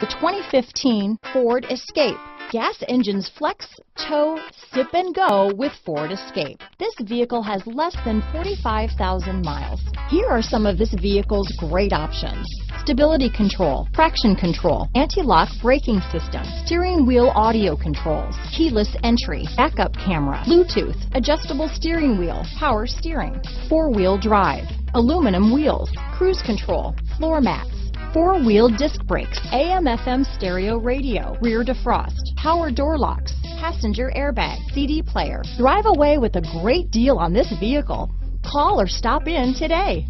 The 2015 Ford Escape. Gas engines flex, tow, sip and go with Ford Escape. This vehicle has less than 45,000 miles. Here are some of this vehicle's great options. Stability control, traction control, anti-lock braking system, steering wheel audio controls, keyless entry, backup camera, Bluetooth, adjustable steering wheel, power steering, four-wheel drive, aluminum wheels, cruise control, floor mats, four-wheel disc brakes, AM/FM stereo radio, rear defrost, power door locks, passenger airbag, CD player. Drive away with a great deal on this vehicle. Call or stop in today.